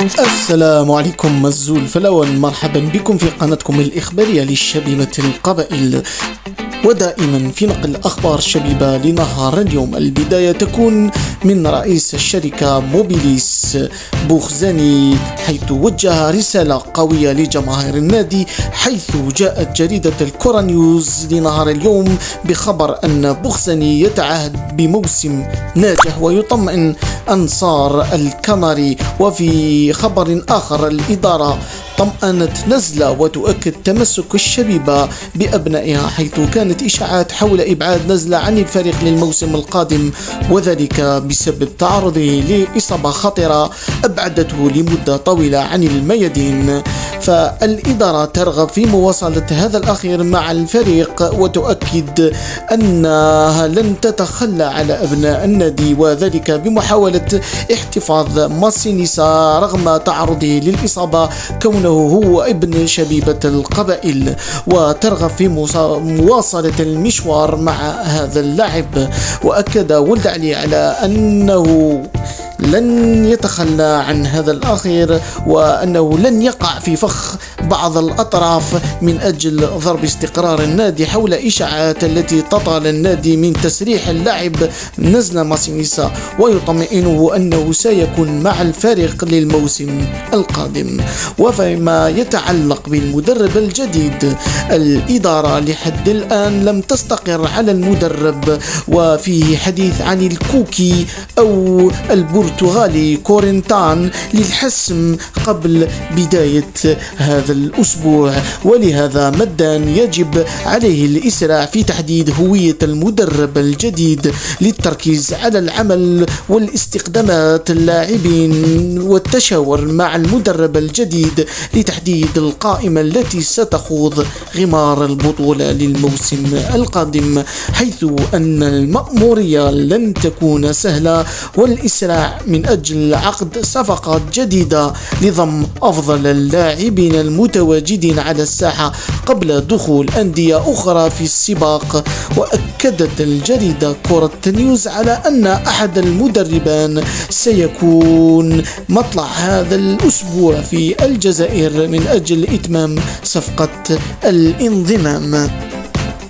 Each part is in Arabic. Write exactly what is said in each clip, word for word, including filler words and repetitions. السلام عليكم مزول فلون، مرحبا بكم في قناتكم الإخبارية للشبيبة القبائل، ودائما في نقل أخبار الشبيبة لنهار اليوم. البداية تكون من رئيس الشركة موبيليس بوخزاني، حيث وجه رسالة قوية لجماهير النادي، حيث جاءت جريدة الكورانيوز لنهار اليوم بخبر أن بوخزاني يتعهد بموسم ناجح ويطمئن أنصار الكناري. وفي خبر آخر، الإدارة طمأنت نزلة وتؤكد تمسك الشبيبة بأبنائها، حيث كانت إشاعات حول إبعاد نزلة عن الفريق للموسم القادم، وذلك بسبب تعرضه لإصابة خطيرة أبعدته لمدة طويلة عن الميادين. فالإدارة ترغب في مواصلة هذا الأخير مع الفريق، وتؤكد أنها لن تتخلى على أبناء النادي، وذلك بمحاولة احتفاظ ماسينيسا رغم تعرضه للإصابة كونه هو ابن شبيبة القبائل، وترغب في مواصلة المشوار مع هذا اللاعب. وأكد ولد علي على أنه لن يتخلى عن هذا الأخير، وأنه لن يقع في فخ بعض الأطراف من أجل ضرب استقرار النادي حول إشاعات التي تطال النادي من تسريح اللاعب نزل ماسينيسا، ويطمئنه أنه سيكون مع الفريق للموسم القادم. وفيما يتعلق بالمدرب الجديد، الإدارة لحد الآن لم تستقر على المدرب، وفيه حديث عن الكوكي أو البرتغالي البرتغالي كورنتان للحسم قبل بداية هذا الأسبوع، ولهذا مدان يجب عليه الإسراع في تحديد هوية المدرب الجديد للتركيز على العمل والاستقدامات اللاعبين، والتشاور مع المدرب الجديد لتحديد القائمة التي ستخوض غمار البطولة للموسم القادم، حيث أن المأمورية لن تكون سهلة، والإسراع من أجل عقد صفقات جديدة لضم أفضل اللاعبين المتواجدين على الساحة قبل دخول أندية أخرى في السباق. وأكدت الجريدة كورة نيوز على أن أحد المدربان سيكون مطلع هذا الأسبوع في الجزائر من أجل إتمام صفقة الانضمام.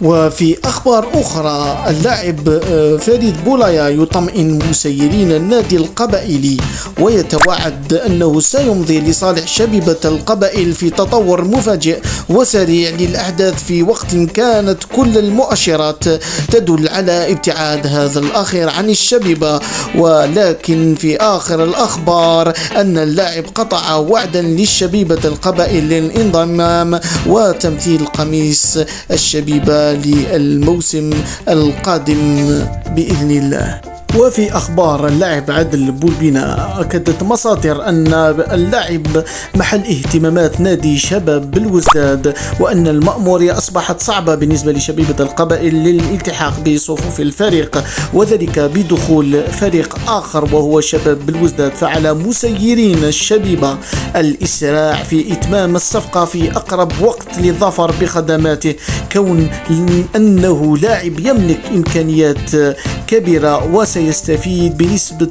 وفي أخبار أخرى، اللاعب فريد بولايا يطمئن مسيرين النادي القبائلي، ويتوعد أنه سيمضي لصالح شبيبة القبائل في تطور مفاجئ وسريع للأحداث في وقت كانت كل المؤشرات تدل على ابتعاد هذا الأخير عن الشبيبة. ولكن في آخر الأخبار أن اللاعب قطع وعدا للشبيبة القبائل للانضمام وتمثيل قميص الشبيبة للموسم القادم بإذن الله. وفي أخبار اللاعب عدل بولبينة، أكدت مصادر أن اللاعب محل اهتمامات نادي شباب بلوزداد، وأن المأمورية أصبحت صعبة بالنسبة لشبيبة القبائل للالتحاق بصفوف الفريق، وذلك بدخول فريق آخر وهو شباب بلوزداد. فعلى مسيرين الشبيبة الإسراع في إتمام الصفقة في أقرب وقت للظفر بخدماته، كون أنه لاعب يملك إمكانيات كبيرة وسيئة يستفيد بنسبة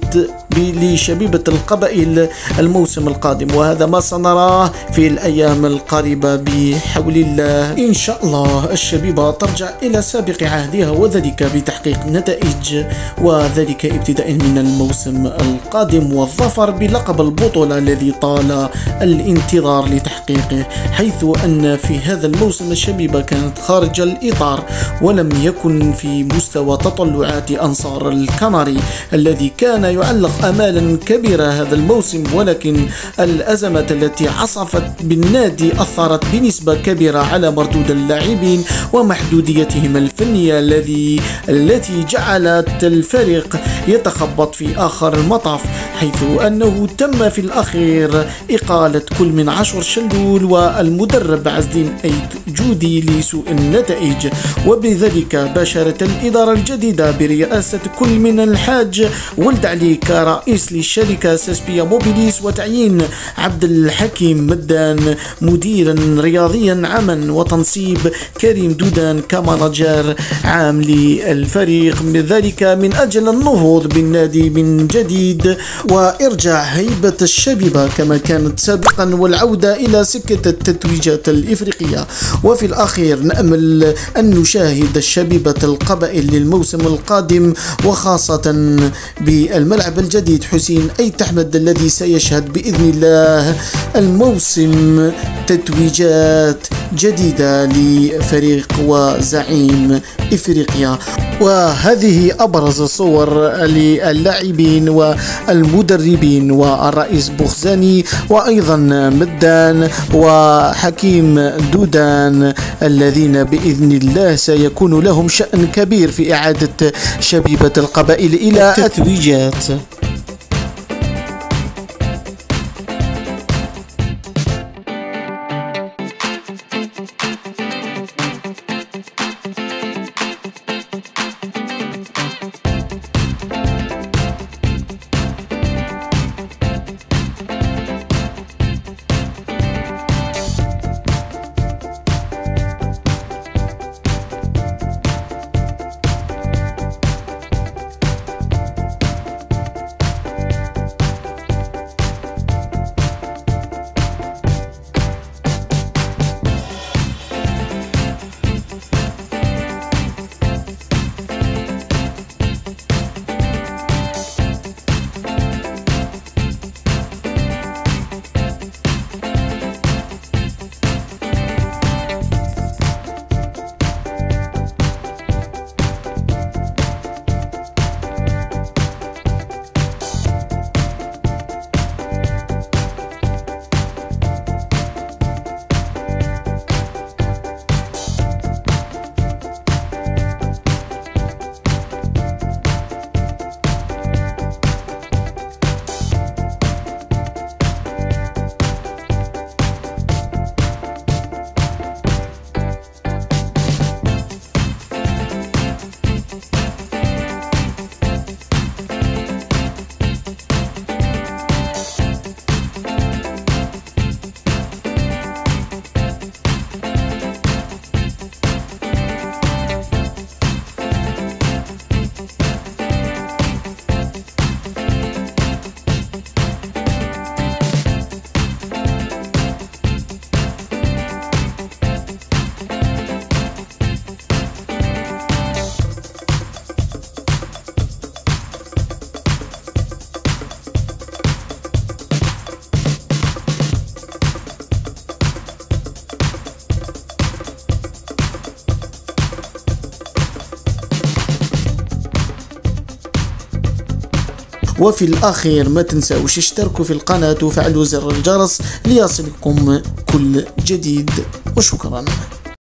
لشبيبة القبائل الموسم القادم، وهذا ما سنراه في الأيام القريبة بحول الله. إن شاء الله الشبيبة ترجع إلى سابق عهدها، وذلك بتحقيق نتائج، وذلك ابتداء من الموسم القادم، والظفر بلقب البطولة الذي طال الانتظار لتحقيقه، حيث أن في هذا الموسم الشبيبة كانت خارج الإطار ولم يكن في مستوى تطلعات أنصار الكناري الذي كان يعلق آمالا كبيرة هذا الموسم، ولكن الأزمة التي عصفت بالنادي أثرت بنسبة كبيرة على مردود اللاعبين ومحدوديتهم الفنية الذي التي جعلت الفريق يتخبط في آخر المطاف، حيث أنه تم في الأخير إقالة كل من عشر شلول والمدرب عز الدين أيت جودي لسوء النتائج. وبذلك باشرت الإدارة الجديدة برئاسة كل من الحاج ولد علي كار رئيس للشركة ساسبيا موبيليس، وتعيين عبد الحكيم مدان مديرا رياضيا عاما، وتنصيب كريم دودان كمانجر عام للفريق، من ذلك من أجل النهوض بالنادي من جديد وإرجاع هيبة الشبيبة كما كانت سابقا والعودة إلى سكة التتويجات الإفريقية. وفي الأخير نأمل أن نشاهد الشبيبة القبائل للموسم القادم، وخاصة بالملعب الجديد حسين ايت احمد الذي سيشهد بإذن الله الموسم تتويجات جديدة لفريق وزعيم إفريقيا. وهذه أبرز صور للاعبين والمدربين والرئيس بوخزاني وأيضا مدان وحكيم دودان الذين بإذن الله سيكون لهم شأن كبير في إعادة شبيبة القبائل إلى التتويجات. وفي الأخير ما تنساوش اشتركوا في القناة وفعلوا زر الجرس ليصلكم كل جديد، وشكرا.